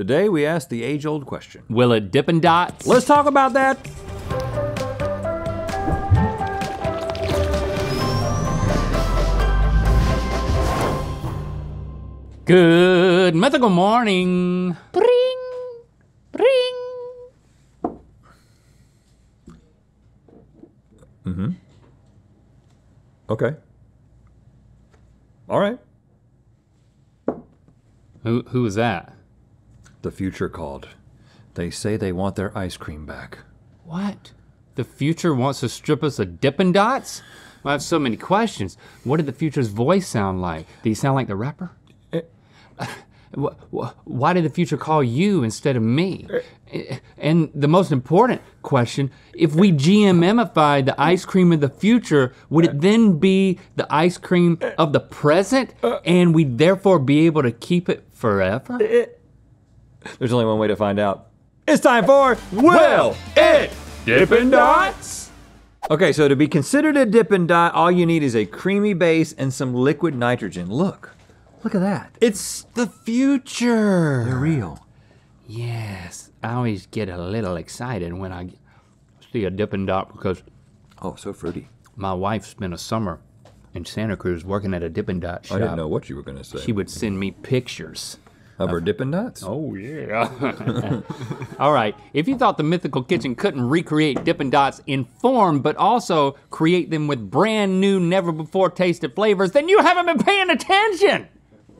Today we ask the age-old question. Will it Dippin' Dots? Let's talk about that. Good Mythical Morning. Bring, bring. Mm-hmm. Okay. All right. Who is that? The future called. They say they want their ice cream back. What? The future wants to strip us of Dippin' Dots? I have so many questions. What did the future's voice sound like? Did he sound like the rapper? Why did the future call you instead of me? And the most important question, if we GMMified the ice cream of the future, would it then be the ice cream of the present, and we'd therefore be able to keep it forever? There's only one way to find out. It's time for Will It Dippin' Dots? Okay, so to be considered a Dippin' Dot, all you need is a creamy base and some liquid nitrogen. Look at that. It's the future. They're real. Yes, I always get a little excited when I see a Dippin' Dot because... Oh, so fruity. My wife spent a summer in Santa Cruz working at a Dippin' Dot shop. I didn't know what you were gonna say. She would send me pictures. Of her Dippin' Dots? Oh yeah. All right, if you thought the Mythical Kitchen couldn't recreate Dippin' Dots in form, but also create them with brand new, never before tasted flavors, then you haven't been paying attention.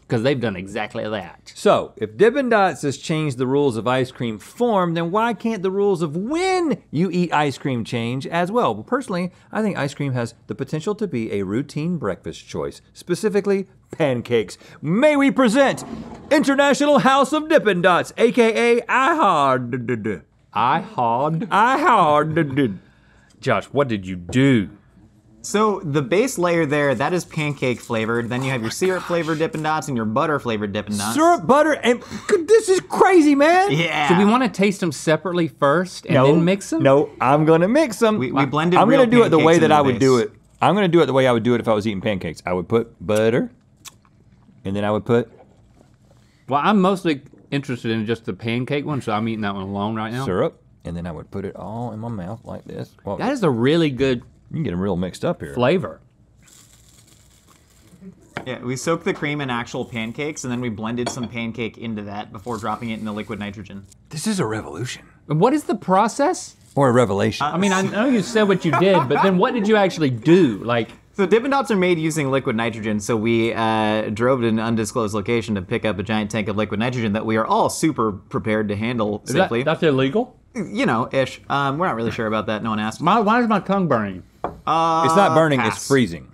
Because they've done exactly that. So, if Dippin' Dots has changed the rules of ice cream form, then why can't the rules of when you eat ice cream change as well? Well, personally, I think ice cream has the potential to be a routine breakfast choice, specifically pancakes. May we present International House of Dippin' Dots, AKA IHOD. IHOD? IHOD. Josh, what did you do? So the base layer there, that is pancake flavored. Then you have your syrup flavored Dippin' Dots and your butter flavored Dippin' Dots. Syrup, butter, and this is crazy, man. Yeah. So we want to taste them separately first and then mix them? No, I'm gonna mix them. We blended real pancakes. I'm gonna do it the way that I would do it. I'm gonna do it the way I would do it if I was eating pancakes. I would put butter, and then I would put... Well, I'm mostly interested in just the pancake one, so I'm eating that one alone right now. Syrup, and then I would put it all in my mouth like this. Whoa. That is a really good... You can get them real mixed up here. Flavor. Yeah, we soaked the cream in actual pancakes and then we blended some pancake into that before dropping it in the liquid nitrogen. This is a revolution. What is the process? Or a revelation. I mean, I know you said what you did, but then what did you actually do? Like, so Dippin' Dots are made using liquid nitrogen, so we drove to an undisclosed location to pick up a giant tank of liquid nitrogen that we are all super prepared to handle safely. That's illegal? You know, ish. We're not really sure about that, no one asked. Why is my tongue burning? It's not burning, pass. It's freezing.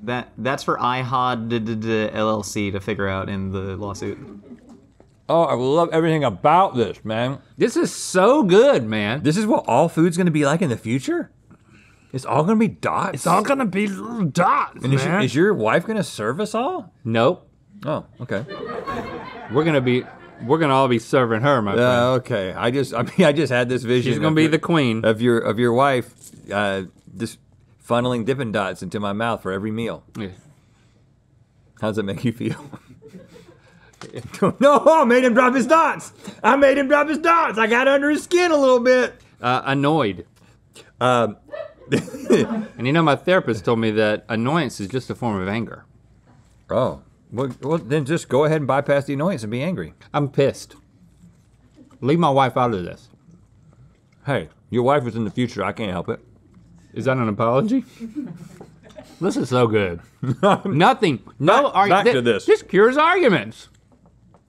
That's for IHOD LLC to figure out in the lawsuit. Oh, I love everything about this, man. This is so good, man. This is what all food's gonna be like in the future? It's all gonna be dots? It's all gonna be little dots, and man. Is your wife gonna serve us all? Nope. Oh, okay. We're gonna all be serving her, my friend. Okay. I just had this vision. She's gonna be the queen of your wife, just funneling Dippin' Dots into my mouth for every meal. Yeah. How does that make you feel? No, I made him drop his dots. I made him drop his dots. I got under his skin a little bit. Annoyed. And you know, my therapist told me that annoyance is just a form of anger. Oh. Well, then just go ahead and bypass the annoyance and be angry. I'm pissed. Leave my wife out of this. Hey, your wife is in the future. I can't help it. Is that an apology? This is so good. Nothing. No argument. Back to this. This cures arguments.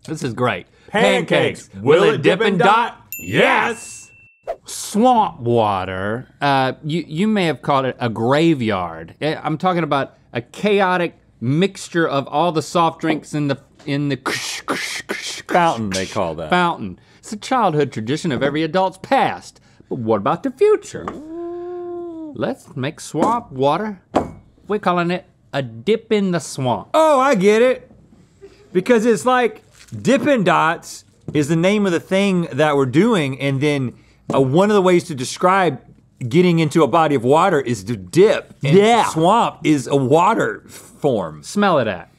This is great. Pancakes. Will it Dippin' Dot? Yes. Swamp water. You may have called it a graveyard. I'm talking about a chaotic mixture of all the soft drinks in the fountain, they call that. Fountain. It's a childhood tradition of every adult's past. But what about the future? Let's make swamp water. We're calling it a dip in the swamp. Oh, I get it. Because it's like Dippin' Dots is the name of the thing that we're doing, and then one of the ways to describe getting into a body of water is to dip. And swamp is a water form. Smell it at.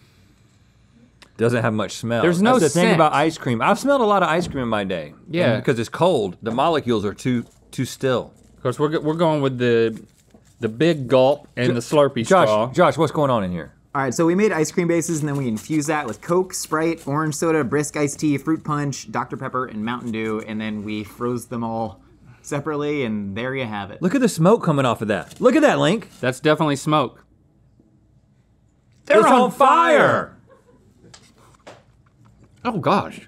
doesn't have much smell. There's no That's the thing about ice cream. I've smelled a lot of ice cream in my day. Yeah. And because it's cold, the molecules are too still. Of course, we're going with the big gulp and the Slurpee straw. Josh, what's going on in here? All right, so we made ice cream bases and then we infused that with Coke, Sprite, orange soda, Brisk iced tea, fruit punch, Dr. Pepper, and Mountain Dew, and then we froze them all separately, and there you have it. Look at the smoke coming off of that. Look at that, Link. That's definitely smoke. They're on fire! Oh gosh.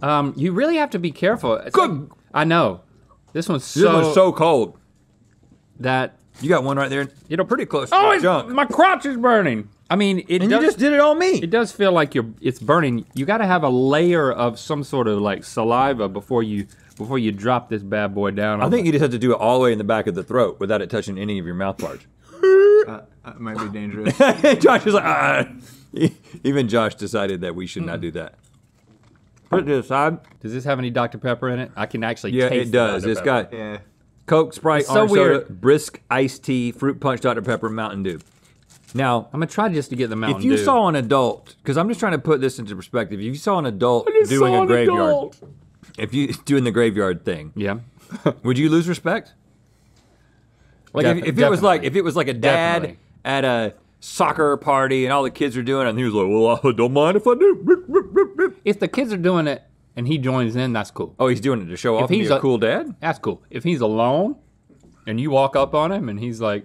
You really have to be careful. Good. I know. This one's so cold. That. You got one right there, you know, pretty close to my junk. My crotch is burning. I mean, you just did it on me. It does feel like it's burning. You gotta have a layer of some sort of like saliva before you drop this bad boy down. I think you just have to do it all the way in the back of the throat without it touching any of your mouth parts. That might be dangerous. Josh is like, even Josh decided that we should not do that. Put it to the side. Does this have any Dr. Pepper in it? I can actually taste it. Yeah, it does. It's got Coke, Sprite, orange soda, Brisk iced tea, fruit punch, Dr. Pepper, Mountain Dew. Now, I'm gonna try just to get the Mountain Dew. If you saw an adult, because I'm just trying to put this into perspective, if you saw an adult doing a graveyard, if you doing the graveyard thing, yeah, would you lose respect? Like if it was like a dad at a soccer party and all the kids are doing it, and he was like, well, I don't mind if I do. If the kids are doing it, and he joins in, that's cool. Oh, he's doing it to show off and be a cool dad? That's cool. If he's alone, and you walk up on him, and he's like,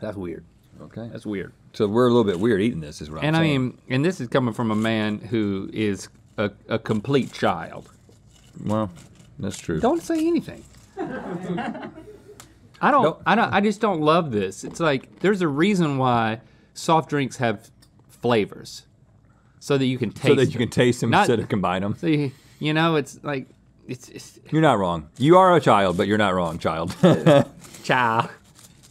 that's weird. Okay. That's weird. So we're a little bit weird eating this, is what I'm saying. And this is coming from a man who is a complete child. Well, that's true. Don't say anything. I just don't love this. It's like, there's a reason why soft drinks have flavors. So that you can taste them. Instead of combine them. So you know, it's like, it's. You're not wrong. You are a child, but you're not wrong, child.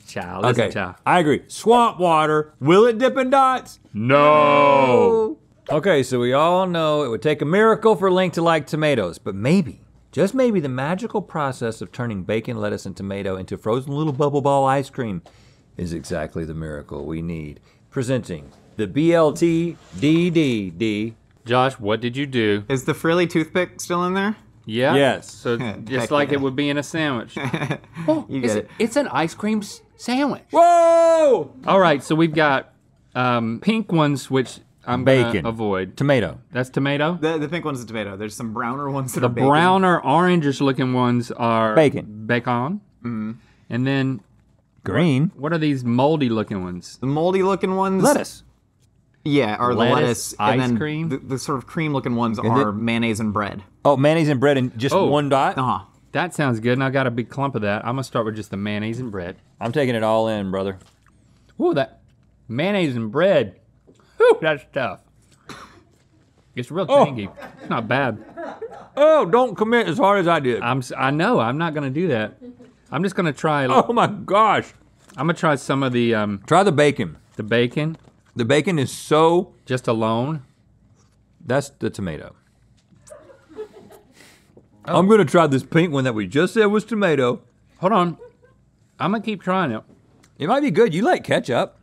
Child, okay, child. I agree. Swamp water, will it Dippin' Dots? No. Okay, so we all know it would take a miracle for Link to like tomatoes, but maybe, just maybe the magical process of turning bacon, lettuce, and tomato into frozen little bubble ball ice cream is exactly the miracle we need. Presenting the BLT DDD. Josh, what did you do? Is the frilly toothpick still in there? Yeah. Yes. So just like it would be in a sandwich. Oh, you get it. It's an ice cream sandwich. Whoa! All right, so we've got pink ones, which I'm gonna avoid. Tomato. That's tomato? The pink one's a tomato. There's some browner ones that are bacon. The browner, orangish looking ones are bacon. Bacon. Mm-hmm. And then green. What are these moldy looking ones? The moldy looking ones? Lettuce. Yeah, or the lettuce, and then cream. The sort of cream looking ones are mayonnaise and bread. Oh, mayonnaise and bread and just one dot? Uh-huh. That sounds good, and I got a big clump of that. I'm gonna start with just the mayonnaise and bread. I'm taking it all in, brother. Ooh, that mayonnaise and bread. Ooh, that's tough. It's real tangy. It's not bad. Oh, don't commit as hard as I did. I know, I'm not gonna do that. I'm just gonna try. Oh my gosh. I'm gonna try some of the- Try the bacon. The bacon. The bacon is so... Just alone? That's the tomato. Oh. I'm gonna try this pink one that we just said was tomato. Hold on, I'm gonna keep trying it. It might be good, you like ketchup.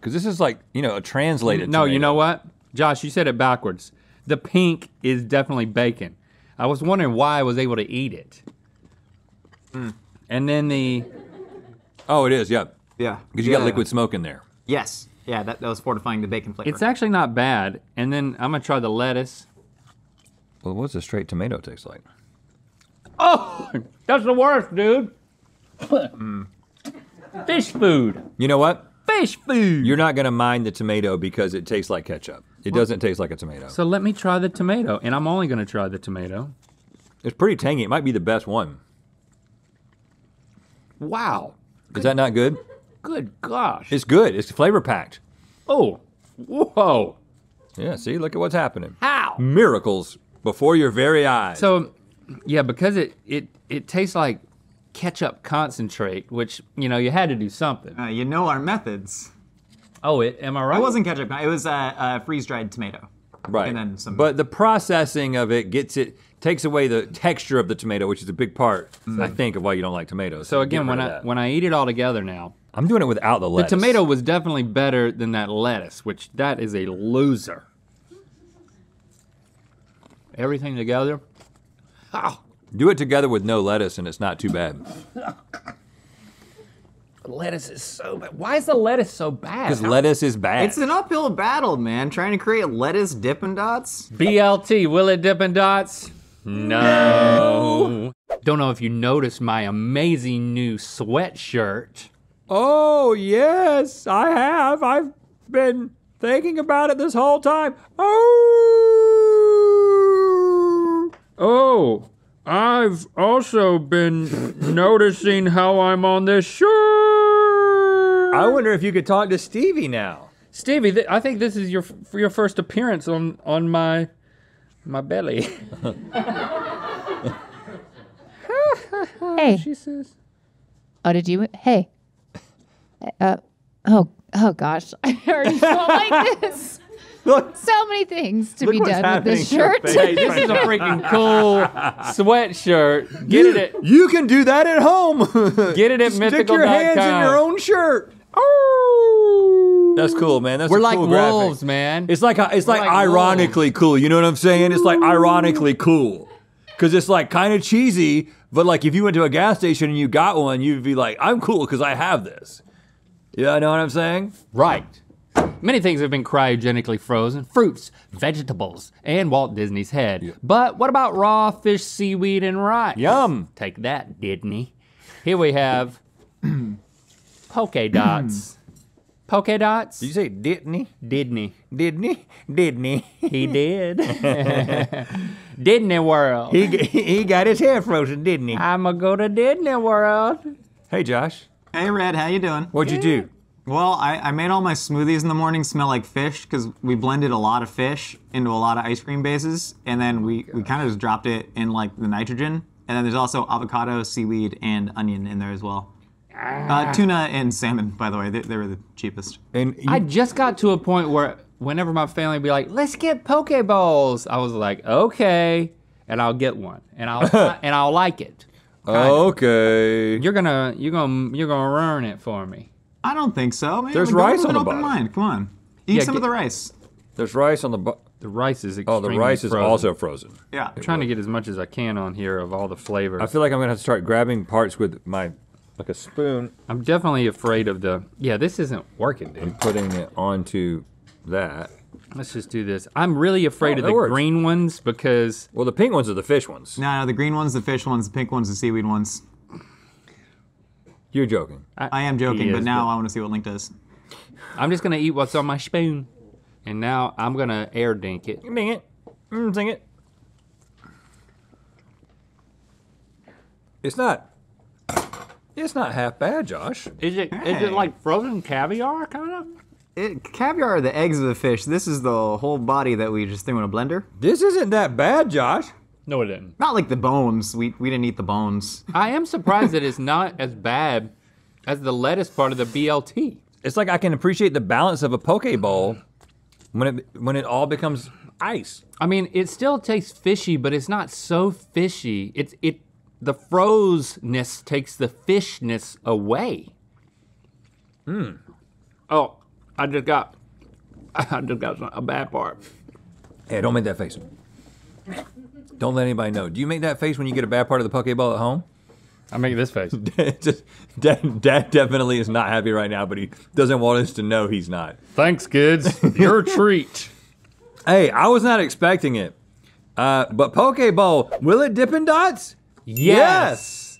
Cause this is like, you know, a translated tomato. You know what? Josh, you said it backwards. The pink is definitely bacon. I was wondering why I was able to eat it. Mm. And then the... Oh, it is, yeah. Yeah. Cause you got liquid smoke in there. Yes. Yeah, that was fortifying the bacon flavor. It's actually not bad. And then I'm gonna try the lettuce. Well, what's a straight tomato taste like? Oh, that's the worst, dude. Mm. Fish food. You know what? Fish food. You're not gonna mind the tomato because it tastes like ketchup. It doesn't taste like a tomato. So let me try the tomato, and I'm only gonna try the tomato. It's pretty tangy, it might be the best one. Wow. Is that not good? Good gosh. It's good, it's flavor packed. Oh, whoa. Yeah, see, look at what's happening. How? Miracles before your very eyes. So, yeah, because it tastes like ketchup concentrate, which, you know, you had to do something. You know our methods. Oh, am I right? It wasn't ketchup, it was a freeze-dried tomato. Right, and then some. But the processing of it takes away the texture of the tomato, which is a big part, I think, of why you don't like tomatoes. So again, when I eat it all together now, I'm doing it without the lettuce. The tomato was definitely better than that lettuce, which that is a loser. Everything together. Oh. Do it together with no lettuce and it's not too bad. Lettuce is so bad. Why is the lettuce so bad? Because lettuce is bad. It's an uphill battle, man. Trying to create lettuce Dippin' Dots. BLT, will it Dippin' Dots? No. Don't know if you noticed my amazing new sweatshirt. Oh yes, I have. I've been thinking about it this whole time. Oh, I've also been noticing how I'm on this shirt. I wonder if you could talk to Stevie now. Stevie, I think this is your first appearance on my belly. Hey. She says. Oh, did you? Hey. Oh gosh, I already felt like this. Look, so many things to be done with this shirt. Hey, this is a freaking cool sweatshirt. Get it at, you can do that at home. Get it at mythical.com. Stick your hands in your own shirt. Oh. That's cool, man. That's a cool graphic. We're like wolves, man. It's like ironically cool. You know what I'm saying? It's like ironically cool. Cause it's like kind of cheesy, but like if you went to a gas station and you got one, you'd be like, I'm cool cause I have this. You know what I'm saying? Right. Many things have been cryogenically frozen, fruits, vegetables, and Walt Disney's head. Yeah. But what about raw fish, seaweed, and rice? Yum. Take that, Disney. Here we have polka dots. Polka dots? Did you say Disney? Disney. Disney? Disney. He did. Disney World. He got his hair frozen, didn't he? I'ma go to Disney World. Hey, Josh. Hey, Red, how you doing? What'd you do? Well, I made all my smoothies in the morning smell like fish because we blended a lot of fish into a lot of ice cream bases, and then we kind of just dropped it in like the nitrogen, and then there's also avocado, seaweed, and onion in there as well. Tuna and salmon, by the way, they were the cheapest. And I just got to a point where whenever my family would be like, let's get poke bowls, I was like, okay, and I'll get one, and I'll like it. Okay. You're gonna ruin it for me. I don't think so. Man. There's rice on the bottom. Come on, eat some of the rice. There's rice on the bottom. The rice is extremely frozen. Oh, the rice is also frozen. Yeah. I'm trying to get as much as I can on here of all the flavors. I feel like I'm gonna have to start grabbing parts with my, like a spoon. I'm definitely afraid of the, yeah, this isn't working, dude. I'm putting it onto that. Let's just do this. I'm really afraid of the green ones because. Well, the pink ones are the fish ones. No, the green ones, the fish ones, the pink ones, the seaweed ones. You're joking. I am joking, but now I want to see what Link does. I'm just gonna eat what's on my spoon. And now I'm gonna air dink it. Ding it, ding it. It's not half bad, Josh. Is it like frozen caviar, kind of? Caviar are the eggs of the fish. This is the whole body that we just threw in a blender. This isn't that bad, Josh. No, it didn't. Not like the bones. We didn't eat the bones. I am surprised that it's not as bad as the lettuce part of the BLT. It's like I can appreciate the balance of a poke bowl when it all becomes ice. I mean, it still tastes fishy, but it's not so fishy. The frozeness takes the fishness away. Hmm. Oh, I just got a bad part. Hey, don't make that face. Don't let anybody know. Do you make that face when you get a bad part of the Pokeball at home? I make this face. Dad definitely is not happy right now, but he doesn't want us to know he's not. Thanks, kids. Your treat. Hey, I was not expecting it. But Pokeball, will it Dippin' Dots? Yes.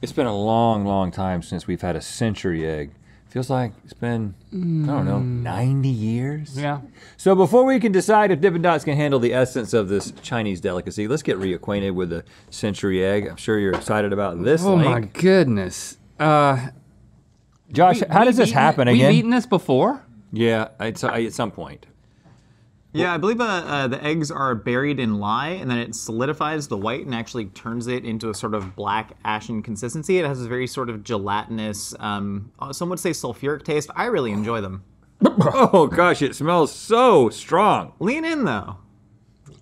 It's been a long, long time since we've had a century egg. Feels like it's been, I don't know, 90 years? Yeah. So before we can decide if Dippin' Dots can handle the essence of this Chinese delicacy, let's get reacquainted with the century egg. I'm sure you're excited about this. Oh my goodness. Josh, how does this happen again? We've eaten this before? Yeah, at some point. Yeah, I believe the eggs are buried in lye, and then it solidifies the white and actually turns it into a sort of black, ashen consistency. It has a very sort of gelatinous, some would say sulfuric taste. I really enjoy them. Oh gosh, it smells so strong. Lean in though.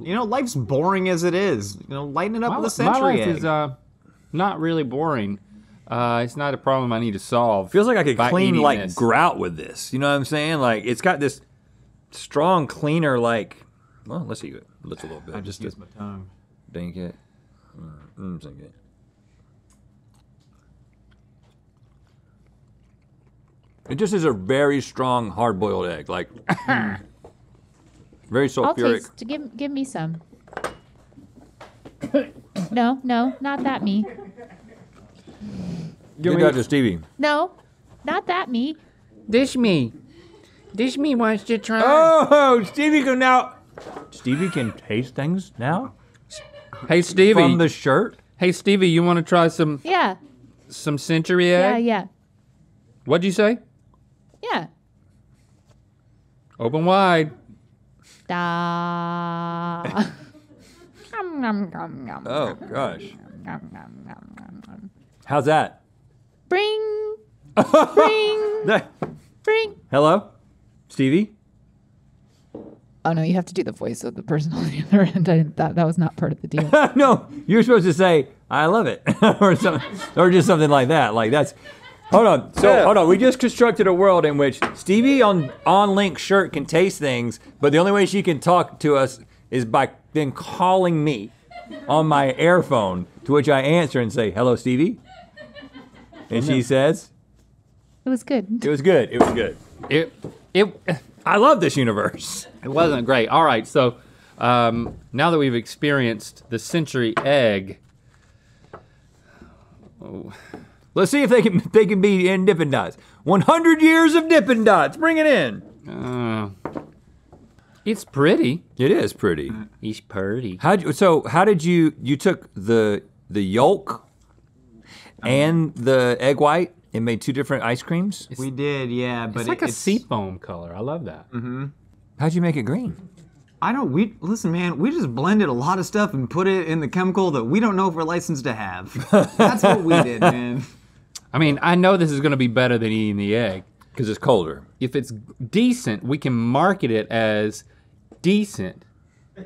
You know, life's boring as it is. You know, lighten it up with a century egg. My life is not really boring. It's not a problem I need to solve. Feels like I could clean like this. Grout with this. You know what I'm saying? Like it's got this strong cleaner like. Well, let's eat it. Let's a little bit. I just used my tongue. Dang it. Dang it. It just is a very strong hard-boiled egg, like very sulfuric. I'll taste. Give me some. No, no, not that me. Give that to Stevie. No, not that me. This me. This me wants to try. Oh, Stevie can now. Stevie can taste things now. Hey Stevie. From the shirt. Hey Stevie, you want to try some? Yeah. Some century egg. Yeah, yeah. What'd you say? Yeah. Open wide. Da. Nom, nom, nom, nom, oh gosh. Nom, nom, nom, nom, nom. How's that? Bring. Bring. Bring. Hello, Stevie. Oh no, you have to do the voice of the person on the other end. That was not part of the deal. No, you're supposed to say I love it or something, or just something like that. Like that's. Hold on. So yeah. Hold on. We just constructed a world in which Stevie on Link's shirt can taste things, but the only way she can talk to us is by then calling me on my airphone, to which I answer and say, "Hello, Stevie," and she says, "It was good. It was good. It was good. I love this universe. It wasn't great. All right. So now that we've experienced the century egg. Oh. Let's see if they can be in Dippin' Dots. 100 years of Dippin' Dots, bring it in. It's pretty. It is pretty. It's pretty. So how did you took the yolk and the egg white and made two different ice creams? We did, yeah, but it's like a sea foam color, I love that. Mm-hmm. How'd you make it green? Listen, man, we just blended a lot of stuff and put it in the chemical that we don't know if we're licensed to have. That's what we did, man. I mean, I know this is gonna be better than eating the egg. Because it's colder. If it's decent, we can market it as decent.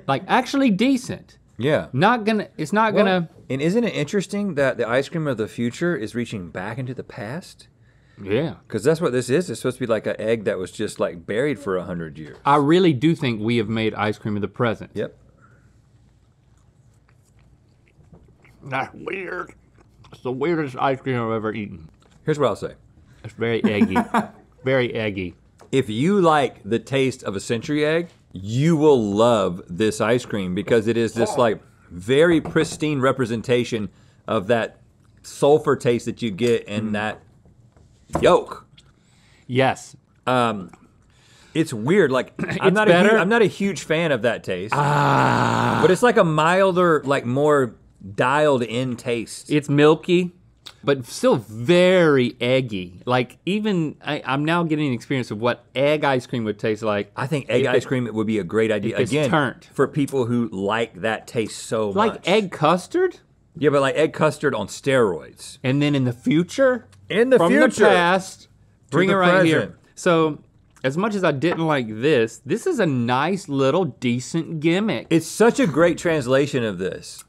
Like actually decent. Yeah. And isn't it interesting that the ice cream of the future is reaching back into the past? Yeah. Because that's what this is. It's supposed to be like an egg that was just like buried for 100 years. I really do think we have made ice cream of the present. Yep. That's weird. It's the weirdest ice cream I've ever eaten. Here's what I'll say. It's very eggy. Very eggy. If you like the taste of a century egg, you will love this ice cream because it is this like very pristine representation of that sulfur taste that you get in that yolk. Yes. It's weird, like I'm not a huge fan of that taste. But it's like a milder, like more dialed in taste. It's milky, but still very eggy. Like even, I'm now getting an experience of what egg ice cream would taste like. I think egg ice cream would be a great idea, again, turned. For people who like that taste so much. Like egg custard? Yeah, but like egg custard on steroids. And then in the future? In the future. From the past, bring it right here. So, as much as I didn't like this, this is a nice little decent gimmick. It's such a great translation of this.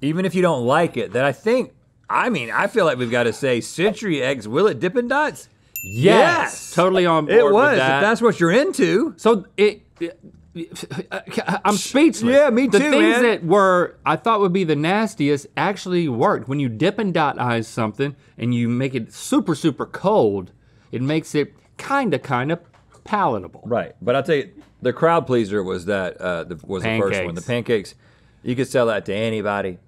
Even if you don't like it, that I feel like we've got to say century eggs, will it Dippin' Dots? Yes. Totally on board with that. It was, if that's what you're into. So I'm speechless. Yeah, me too, man. The things that I thought would be the nastiest actually worked. When you Dippin' Dotize something and you make it super, super cold, it makes it kind of palatable. Right, but I'll tell you, the crowd pleaser was the first one. The pancakes, you could sell that to anybody,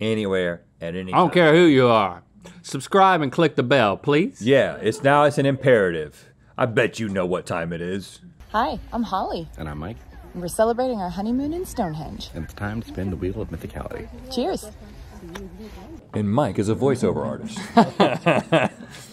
anywhere, at any time. I don't care who you are. Subscribe and click the bell, please. Yeah, it's an imperative. I bet you know what time it is. Hi, I'm Holly. And I'm Mike. And we're celebrating our honeymoon in Stonehenge. And it's time to spin the Wheel of Mythicality. Cheers. And Mike is a voiceover artist.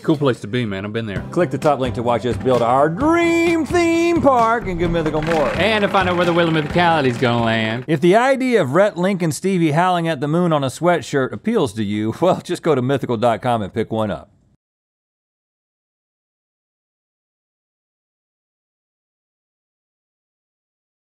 Cool place to be, man, I've been there. Click the top link to watch us build our dream theme park in Good Mythical MORE. And to find out where the Wheel of Mythicality's gonna land. If the idea of Rhett, Link, and Stevie howling at the moon on a sweatshirt appeals to you, well, just go to mythical.com and pick one up.